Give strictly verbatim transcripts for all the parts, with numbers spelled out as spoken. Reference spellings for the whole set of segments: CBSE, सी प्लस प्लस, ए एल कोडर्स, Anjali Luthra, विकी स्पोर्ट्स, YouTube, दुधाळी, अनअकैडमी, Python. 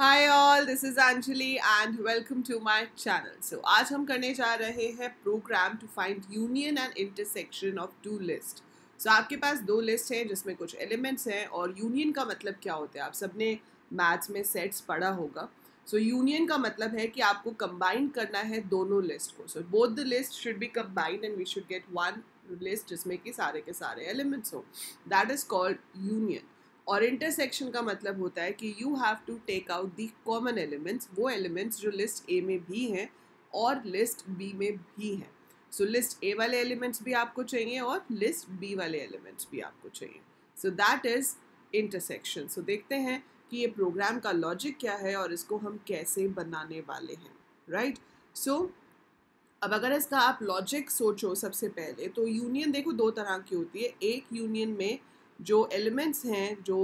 Hi all, this is Anjali and welcome to my channel. So आज हम करने जा रहे हैं program to find union and intersection of two list. So आपके पास दो लिस्ट हैं जिसमें कुछ एलिमेंट्स हैं और यूनियन का मतलब क्या होता है, आप सबने मैथ्स में सेट्स पढ़ा होगा। सो so, यूनियन का मतलब है कि आपको कंबाइन करना है दोनों लिस्ट को। So both the list should be combined and we should get one list जिसमें कि सारे के सारे एलिमेंट्स हो, दैट इज़ कॉल्ड यूनियन। और इंटरसेक्शन का मतलब होता है कि you have to take out the common elements, वो एलिमेंट्स जो लिस्ट ए में भी हैं और लिस्ट बी में भी हैं। सो लिस्ट ए वाले एलिमेंट्स भी आपको चाहिए और लिस्ट बी वाले एलिमेंट्स भी आपको चाहिए। So that is intersection. सो देखते हैं कि ये प्रोग्राम का लॉजिक क्या है और इसको हम कैसे बनाने वाले हैं, राइट? सो अब अगर इसका आप लॉजिक सोचो सबसे पहले, तो यूनियन देखो दो तरह की होती है। एक यूनियन में जो एलिमेंट्स हैं जो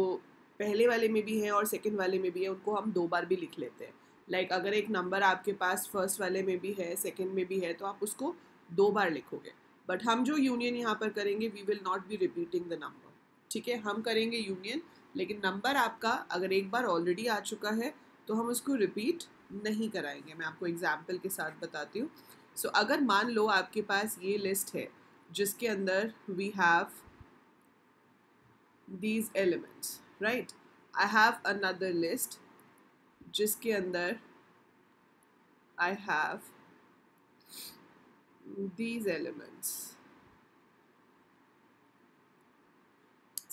पहले वाले में भी हैं और सेकंड वाले में भी है, उनको हम दो बार भी लिख लेते हैं। लाइक like, अगर एक नंबर आपके पास फर्स्ट वाले में भी है सेकंड में भी है तो आप उसको दो बार लिखोगे। बट हम जो यूनियन यहाँ पर करेंगे, we will not be repeating the number, ठीक है? हम करेंगे यूनियन, लेकिन नंबर आपका अगर एक बार ऑलरेडी आ चुका है तो हम उसको रिपीट नहीं कराएंगे। मैं आपको एग्जाम्पल के साथ बताती हूँ। सो so, अगर मान लो आपके पास ये लिस्ट है जिसके अंदर we have these elements, right? I have another list जिसके अंदर I have these elements,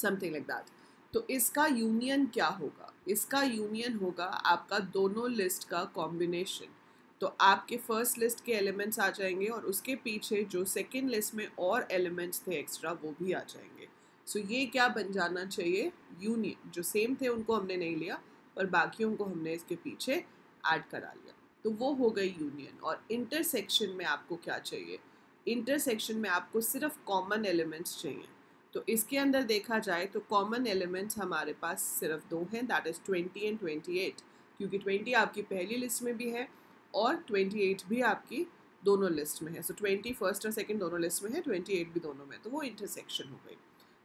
something like that. तो इसका यूनियन क्या होगा? इसका यूनियन होगा आपका दोनों लिस्ट का कॉम्बिनेशन। तो आपके फर्स्ट लिस्ट के एलिमेंट्स आ जाएंगे और उसके पीछे जो सेकेंड लिस्ट में और एलिमेंट्स थे एक्स्ट्रा वो भी आ जाएंगे। सो so, ये क्या बन जाना चाहिए? यूनियन। जो सेम थे उनको हमने नहीं लिया और बाकियों को हमने इसके पीछे ऐड करा लिया, तो वो हो गई यूनियन। और इंटरसेक्शन में आपको क्या चाहिए? इंटरसेक्शन में आपको सिर्फ कॉमन एलिमेंट्स चाहिए। तो इसके अंदर देखा जाए तो कॉमन एलिमेंट्स हमारे पास सिर्फ दो हैं, that is twenty and twenty eight क्योंकि ट्वेंटी आपकी पहली लिस्ट में भी है और ट्वेंटी एट भी आपकी दोनों लिस्ट में है। सो ट्वेंटी फर्स्ट और सेकेंड दोनों लिस्ट में है, ट्वेंटी एट भी दोनों में, तो वो इंटरसेक्शन हो गई।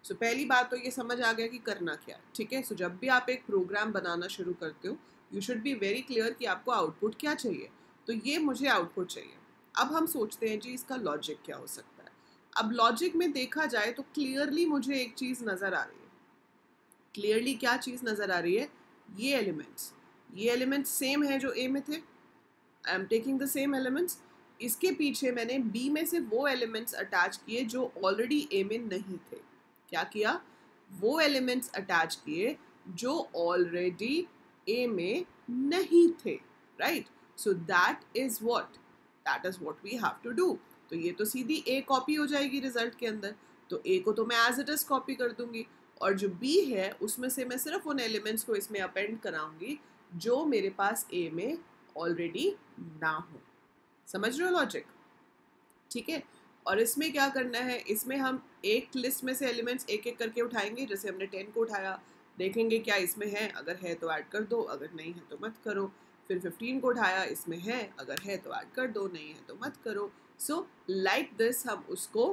सो so, पहली बात तो ये समझ आ गया कि करना क्या है, ठीक है? सो so, जब भी आप एक प्रोग्राम बनाना शुरू करते हो, you should be very clear कि आपको आउटपुट क्या चाहिए। तो ये मुझे आउटपुट चाहिए। अब हम सोचते हैं जी इसका लॉजिक क्या हो सकता है। अब लॉजिक में देखा जाए तो क्लियरली मुझे एक चीज़ नज़र आ रही है। क्लियरली क्या चीज़ नज़र आ रही है? ये एलिमेंट्स, ये एलिमेंट्स सेम है जो ए में थे। I am taking the same elements. इसके पीछे मैंने बी में से वो एलिमेंट्स अटैच किए जो ऑलरेडी ए में नहीं थे। क्या किया? वो एलिमेंट्स अटैच किए जो ऑलरेडी ए में नहीं थे, right? So that is what that is what we have to do. तो ये तो सीधी ए कॉपी हो जाएगी रिजल्ट के अंदर, तो ए को तो मैं एज इट इज़ कॉपी कर दूंगी और जो बी है उसमें से मैं सिर्फ उन एलिमेंट्स को इसमें अपेंड कराऊंगी जो मेरे पास ए में ऑलरेडी ना हो। समझ रहे हो लॉजिक? ठीक है। और इसमें क्या करना है? इसमें हम एक लिस्ट में से एलिमेंट्स एक एक करके उठाएंगे। जैसे हमने टेन को उठाया, देखेंगे क्या इसमें है, अगर है तो ऐड कर दो, अगर नहीं है तो मत करो। फिर फिफ्टीन को उठाया, इसमें है, अगर है तो ऐड कर दो, नहीं है तो मत करो। सो लाइक दिस हम उसको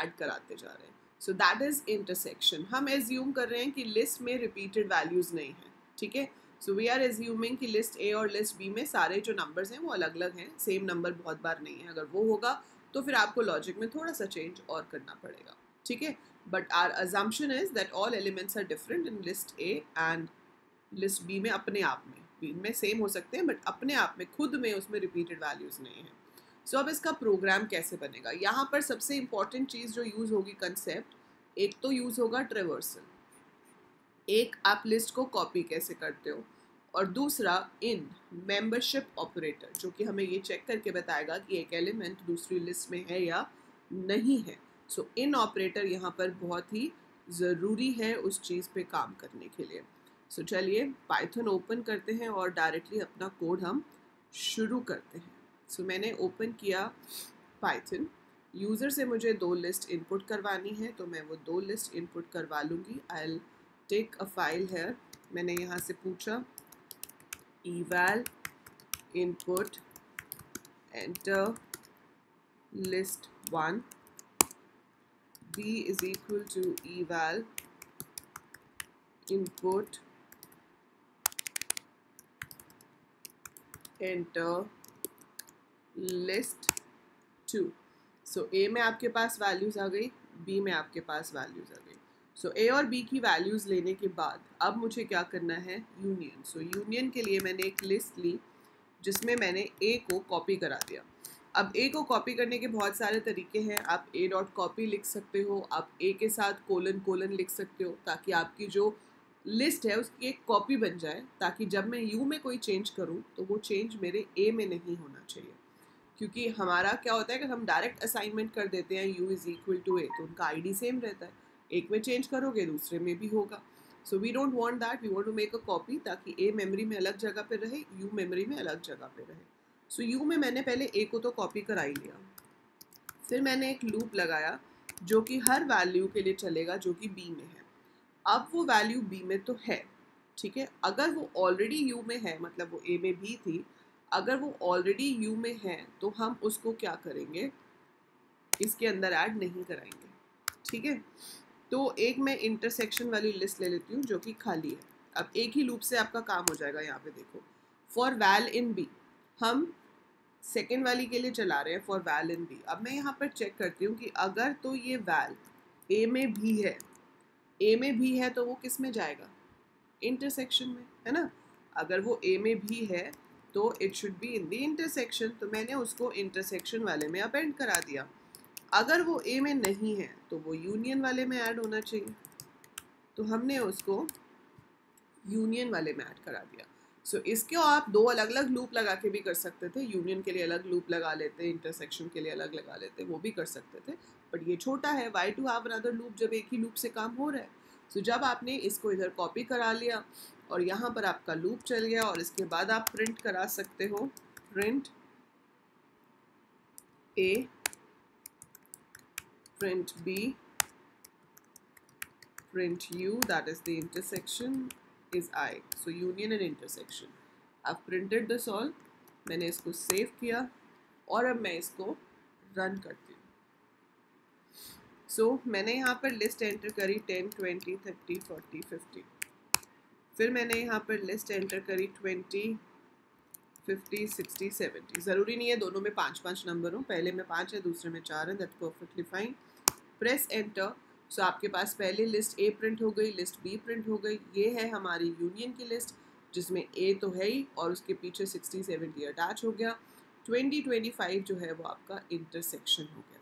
ऐड कराते जा रहे हैं। So that is intersection. हम एज्यूम कर रहे हैं कि लिस्ट में रिपीटेड वैल्यूज़ नहीं हैं, ठीक है? सो वी आर एज्यूमिंग कि लिस्ट ए और लिस्ट बी में सारे जो नंबर्स हैं वो अलग अलग हैं, सेम नंबर बहुत बार नहीं है। अगर वो होगा तो फिर आपको लॉजिक में थोड़ा सा चेंज और करना पड़ेगा, ठीक है? But our assumption is that all elements are different in list A and list B में। अपने आप में बी में सेम हो सकते हैं बट अपने आप में खुद में उसमें रिपीटेड वैल्यूज़ नहीं हैं। सो so, अब इसका प्रोग्राम कैसे बनेगा? यहाँ पर सबसे इम्पॉर्टेंट चीज़ जो यूज़ होगी कंसेप्ट, एक तो यूज़ होगा ट्रेवर्सल, एक आप लिस्ट को कॉपी कैसे करते हो, और दूसरा इन मेंबरशिप ऑपरेटर जो कि हमें ये चेक करके बताएगा कि एक एलिमेंट दूसरी लिस्ट में है या नहीं है। सो इन ऑपरेटर यहाँ पर बहुत ही ज़रूरी है उस चीज़ पे काम करने के लिए। सो so, चलिए पाइथन ओपन करते हैं और डायरेक्टली अपना कोड हम शुरू करते हैं। सो so, मैंने ओपन किया पाइथन। यूज़र से मुझे दो लिस्ट इनपुट करवानी है तो मैं वो दो लिस्ट इनपुट करवा लूँगी। I will take a file है। मैंने यहाँ से पूछा eval input enter list one b is equal to eval input enter list two. So A में आपके पास वैल्यूज आ गई, बी में आपके पास वैल्यूज आ गई. सो ए और बी की वैल्यूज लेने के बाद अब मुझे क्या करना है, यूनियन. सो यूनियन के लिए मैंने एक लिस्ट ली जिसमें मैंने ए को कॉपी करा दिया. अब ए को कॉपी करने के बहुत सारे तरीके हैं. आप ए डॉट कॉपी लिख सकते हो, आप ए के साथ कोलन कोलन लिख सकते हो ताकि आपकी जो लिस्ट है उसकी एक कॉपी बन जाए, ताकि जब मैं यू में कोई चेंज करूं तो वो चेंज मेरे ए में नहीं होना चाहिए. क्योंकि हमारा क्या होता है कि हम डायरेक्ट असाइनमेंट कर देते हैं you is equal to A, तो उनका आई डी सेम रहता है. एक में चेंज करोगे दूसरे में भी होगा. So we don't want that, we want to make a copy ताकि ए मेमोरी में अलग जगह पर रहे, यू मेमोरी में अलग जगह पर रहे. सो so, यू में मैंने पहले ए को तो कॉपी करा ही लिया, फिर मैंने एक लूप लगाया जो कि हर वैल्यू के लिए चलेगा जो कि बी में है. अब वो वैल्यू बी में तो है, ठीक है, अगर वो ऑलरेडी यू में है, मतलब वो ए में भी थी, अगर वो ऑलरेडी यू में है तो हम उसको क्या करेंगे, इसके अंदर ऐड नहीं कराएंगे. ठीक है, तो एक मैं इंटरसेक्शन वाली लिस्ट ले लेती हूँ जो कि खाली है. अब एक ही लूप से आपका काम हो जाएगा. यहाँ पे देखो, फॉर वैल इन बी हम सेकेंड वाली के लिए चला रहे हैं, फॉर वैल इन बी. अब मैं यहाँ पर चेक करती हूँ कि अगर तो ये वैल ए में भी है, ए में भी है तो वो किस में जाएगा, इंटरसेक्शन में, है ना. अगर वो ए में भी है तो it should be in the intersection, तो मैंने उसको इंटरसेक्शन वाले में अपेंड करा दिया. अगर वो ए में नहीं है तो वो यूनियन वाले में ऐड होना चाहिए, तो हमने उसको यूनियन वाले में ऐड करा दिया. सो so, इसके आप दो अलग अलग लूप लगा के भी कर सकते थे. यूनियन के लिए अलग लूप लगा लेते, इंटरसेक्शन के लिए अलग लगा लेते, वो भी कर सकते थे, बट ये छोटा है. Why to have another loop जब एक ही लूप से काम हो रहा है. सो so, जब आपने इसको इधर कॉपी करा लिया और यहाँ पर आपका लूप चल गया, और इसके बाद आप प्रिंट करा सकते हो, print A, print B, print you, that is the intersection is I, so union and intersection. I've printed this all. मैंने इसको सेव किया और अब मैं इसको रन करती हूँ. सो so, मैंने यहाँ पर लिस्ट एंटर करी ten, twenty, thirty, forty, fifty. फिर मैंने यहाँ पर लिस्ट एंटर करी ट्वेंटी, फिफ्टी, सिक्सटी, सेवेंटी. ज़रूरी नहीं है दोनों में पाँच पाँच नंबर हो, पहले में पाँच है दूसरे में चार है, that's perfectly fine. Press enter. So so, आपके पास पहले लिस्ट ए प्रिंट हो गई, लिस्ट बी प्रिंट हो गई. ये है हमारी यूनियन की लिस्ट जिसमें ए तो है ही और उसके पीछे सिक्सटी, सेवेंटी अटैच हो गया. ट्वेंटी, ट्वेंटी फाइव जो है वो आपका इंटरसेक्शन हो गया.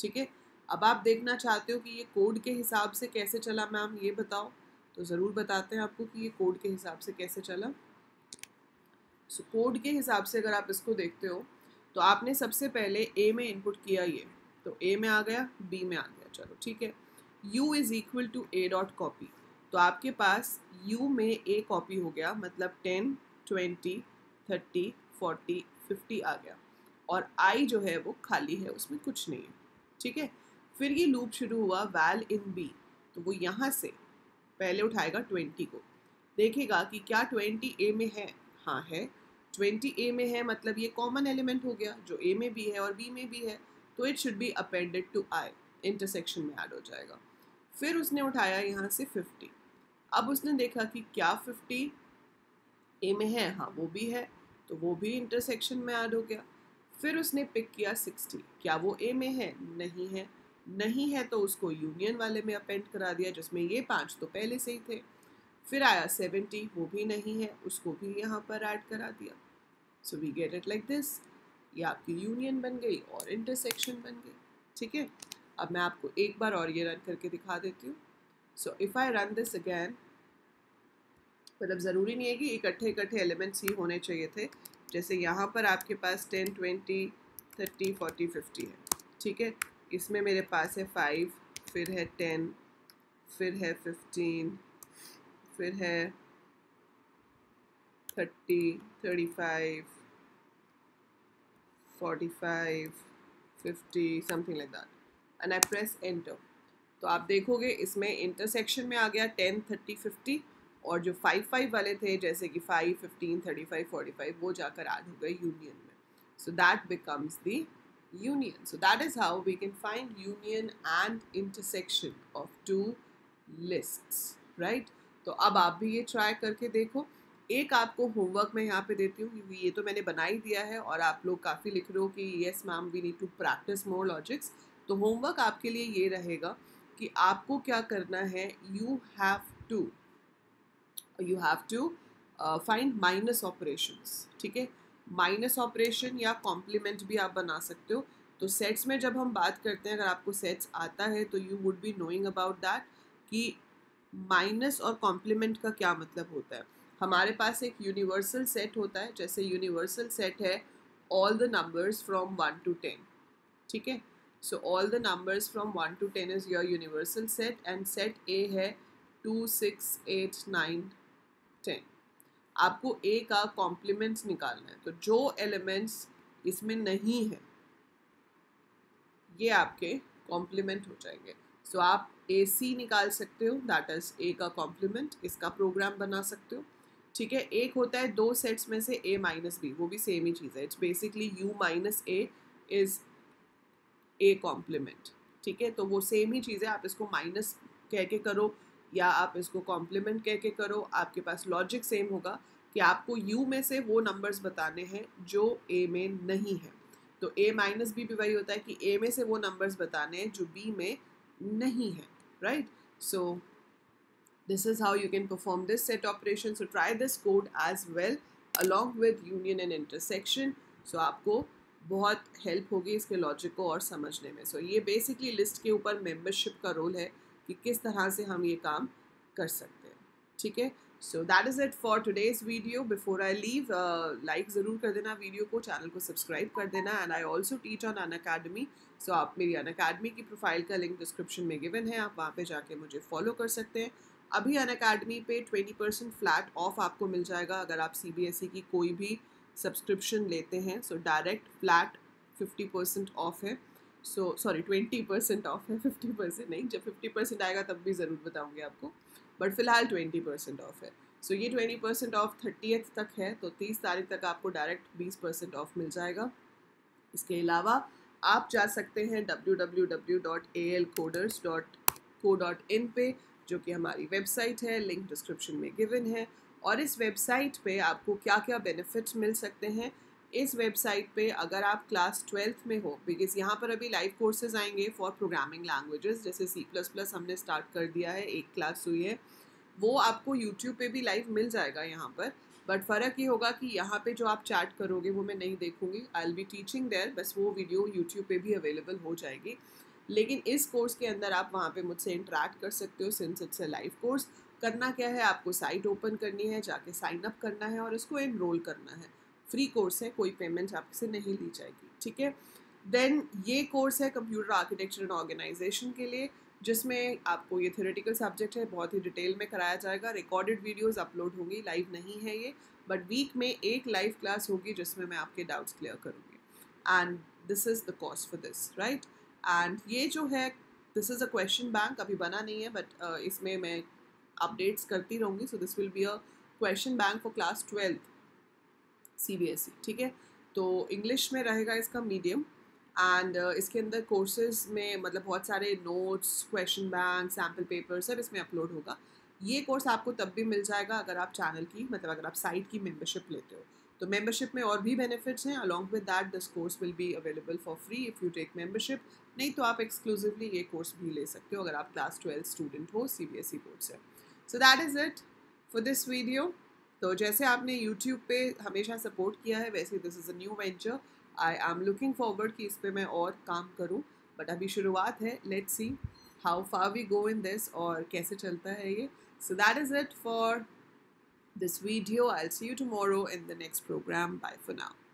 ठीक है, अब आप देखना चाहते हो कि ये कोड के हिसाब से कैसे चला, मैम ये बताओ. तो ज़रूर बताते हैं आपको कि ये कोड के हिसाब से कैसे चला. सो so, कोड के हिसाब से अगर आप इसको देखते हो तो आपने सबसे पहले ए में इनपुट किया, ये तो ए में आ गया, बी में आ गया, चलो ठीक है. u is equal to A dot copy, तो आपके पास u में a कॉपी हो गया, मतलब ten, twenty, thirty, forty, fifty आ गया, और i जो है वो खाली है, उसमें कुछ नहीं है. ठीक है, फिर ये लूप शुरू हुआ वैल इन b, तो वो यहाँ से पहले उठाएगा ट्वेंटी को, देखेगा कि क्या ट्वेंटी a में है. हाँ है, ट्वेंटी a में है, मतलब ये कॉमन एलिमेंट हो गया जो a में भी है और b में भी है, तो it should be appended to i, intersection में ऐड हो जाएगा. फिर उसने उठाया यहाँ से फिफ्टी. अब उसने देखा कि क्या फिफ्टी ए में है, हाँ वो भी है, तो वो भी इंटरसेक्शन में ऐड हो गया. फिर उसने पिक किया सिक्सटी, क्या वो ए में है, नहीं है, नहीं है तो उसको यूनियन वाले में अपेंड करा दिया जिसमें ये पांच तो पहले से ही थे. फिर आया सेवेंटी, वो भी नहीं है, उसको भी यहाँ पर ऐड करा दिया. So we get it like this. ये आपकी यूनियन बन गई और इंटरसेक्शन बन गई. ठीक है, अब मैं आपको एक बार और ये रन करके दिखा देती हूँ. So if I run this again, मतलब ज़रूरी नहीं है कि इकट्ठे इकट्ठे एलिमेंट्स ही होने चाहिए थे. जैसे यहाँ पर आपके पास ten, twenty, thirty, forty, fifty है. ठीक है, इसमें मेरे पास है फाइव, फिर है टेन, फिर है फिफ्टीन, फिर है thirty, thirty five, forty five, fifty, something like that. And I press enter, तो आप देखोगे इसमें इंटरसेक्शन में आ गया टेन, थर्टी, फिफ्टी, और जो फाइव फाइव वाले थे जैसे कि five, fifteen, thirty five, forty five, वो जाकर ऐड हो गए यूनियन में. So that becomes the union. So that is how we can find union and intersection of two lists, right. तो अब आप भी ये ट्राई करके देखो. एक आपको होमवर्क मैं यहाँ पे देती हूँ, ये तो मैंने बना ही दिया है और आप लोग काफ़ी लिख रहे हो कि yes ma'am we need to practice more logics. तो होमवर्क आपके लिए ये रहेगा कि आपको क्या करना है, you have to you have to find minus operations, ठीक है। माइनस ऑपरेशन या कॉम्प्लीमेंट भी आप बना सकते हो। तो सेट्स में जब हम बात करते हैं, अगर आपको सेट्स आता है तो you would be knowing about that कि माइनस और कॉम्प्लीमेंट का क्या मतलब होता है। हमारे पास एक यूनिवर्सल सेट होता है, जैसे यूनिवर्सल सेट है all the numbers from one to ten, ठीक है। So all the numbers from one to ten is your universal set and set A है two six eight nine ten. आपको A का compliments निकालना है, तो जो एलिमेंट्स इसमें नहीं है ये आपके कॉम्प्लीमेंट हो जाएंगे। सो so, आप ए सी निकाल सकते हो, दैट इज़ ए का कॉम्प्लीमेंट, इसका प्रोग्राम बना सकते हो, ठीक है। एक होता है दो सेट्स में से ए माइनस बी, वो भी सेम ही चीज़ है। It's basically you minus A is A complement, ठीक है। तो वो सेम ही चीज़ है, आप इसको माइनस कह के करो या आप इसको कॉम्प्लीमेंट कह के करो, आपके पास लॉजिक सेम होगा कि आपको यू में से वो नंबर्स बताने हैं जो ए में नहीं है। तो ए माइनस बी भी वही होता है कि ए में से वो नंबर्स बताने हैं जो बी में नहीं है, right. So this is how you can perform this set operation. So try this code as well along with union and intersection. So आपको बहुत हेल्प होगी इसके लॉजिक को और समझने में। सो so, ये बेसिकली लिस्ट के ऊपर मेंबरशिप का रोल है कि किस तरह से हम ये काम कर सकते हैं, ठीक है। So that is it for today's video. Before I leave, like ज़रूर कर देना वीडियो को, चैनल को सब्सक्राइब कर देना। And I also teach on अनअकैडमी, so आप मेरी अनअकैडमी की प्रोफाइल का लिंक डिस्क्रिप्शन में गिवन है, आप वहाँ पे जाके मुझे फॉलो कर सकते हैं। अभी अनअकैडमी पे ट्वेंटी परसेंट फ्लैट ऑफ आपको मिल जाएगा अगर आप सी बी एस ई की कोई भी सब्सक्रिप्शन लेते हैं। So direct flat fifty percent off है, so sorry twenty percent off है, फिफ्टी परसेंट नहीं। जब फिफ्टी परसेंट आएगा तब भी ज़रूर बताऊँगी आपको, बट फिलहाल ट्वेंटी परसेंट ऑफ है। सो so, ये ट्वेंटी परसेंट ऑफ थर्टीएथ तक है, तो तीस तारीख तक आपको डायरेक्ट बीस परसेंट ऑफ मिल जाएगा। इसके अलावा आप जा सकते हैं W W W dot ए एल कोडर्स dot co dot in पे, जो कि हमारी वेबसाइट है, लिंक डिस्क्रिप्शन में गिवन है। और इस वेबसाइट पे आपको क्या क्या बेनिफिट्स मिल सकते हैं, इस वेबसाइट पे अगर आप क्लास ट्वेल्थ में हो, बिकॉज यहाँ पर अभी लाइव कोर्सेज आएंगे फॉर प्रोग्रामिंग लैंग्वेजेस, जैसे सी प्लस प्लस हमने स्टार्ट कर दिया है, एक क्लास हुई है, वो आपको यूट्यूब पे भी लाइव मिल जाएगा यहाँ पर। बट फ़र्क ये होगा कि यहाँ पे जो आप चैट करोगे वो मैं नहीं देखूँगी, I will be teaching there, बस वो वीडियो यूट्यूब पे भी अवेलेबल हो जाएगी। लेकिन इस कोर्स के अंदर आप वहाँ पे मुझसे इंटरेक्ट कर सकते हो since it's a live course. करना क्या है, आपको साइट ओपन करनी है, जाके साइन अप करना है और इसको एनरोल करना है। फ्री कोर्स है, कोई पेमेंट आपसे नहीं ली जाएगी, ठीक है। देन ये कोर्स है कंप्यूटर आर्किटेक्चर एंड ऑर्गेनाइजेशन के लिए, जिसमें आपको ये थ्योरेटिकल सब्जेक्ट है, बहुत ही डिटेल में कराया जाएगा। रिकॉर्डेड वीडियोस अपलोड होंगी, लाइव नहीं है ये, बट वीक में एक लाइव क्लास होगी जिसमें मैं आपके डाउट्स क्लियर करूँगी। And this is the cost for this, right. And ये जो है this is a question bank, अभी बना नहीं है, बट uh, इसमें मैं अपडेट्स करती रहूँगी। So this will be a question bank for class twelfth C B S E, ठीक है। तो इंग्लिश में रहेगा इसका मीडियम। एंड uh, इसके अंदर कोर्सेज में मतलब बहुत सारे notes, question bank, sample paper सब इसमें अपलोड होगा। ये कोर्स आपको तब भी मिल जाएगा अगर आप चैनल की मतलब अगर आप साइट की मेंबरशिप लेते हो, तो मेंबरशिप में और भी बेनिफिट्स हैं। Along with that this course will be available for free if you take membership, नहीं तो आप एक्सक्लूसिवली ये कोर्स भी ले सकते हो अगर आप क्लास ट्वेल्थ स्टूडेंट हो, C B S E board से। So that is it for this video. तो जैसे आपने YouTube पे हमेशा सपोर्ट किया है, वैसे this is a new venture, I am looking forward कि इस पे मैं और काम करूं, बट अभी शुरुआत है। Let's see how far we go in this और कैसे चलता है ये। So that is it for this video. I will see you tomorrow in the next program. Bye for now.